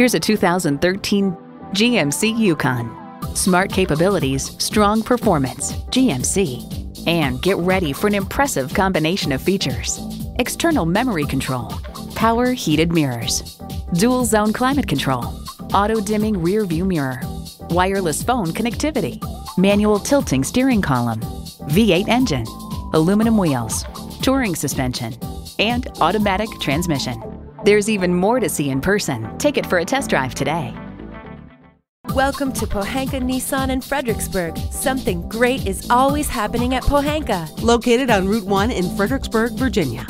Here's a 2013 GMC Yukon. Smart capabilities, strong performance, GMC. And get ready for an impressive combination of features. External memory control, power heated mirrors, dual zone climate control, auto dimming rear view mirror, wireless phone connectivity, manual tilting steering column, V8 engine, aluminum wheels, touring suspension, and automatic transmission. There's even more to see in person. Take it for a test drive today. Welcome to Pohanka Nissan in Fredericksburg. Something great is always happening at Pohanka. Located on Route 1 in Fredericksburg, Virginia.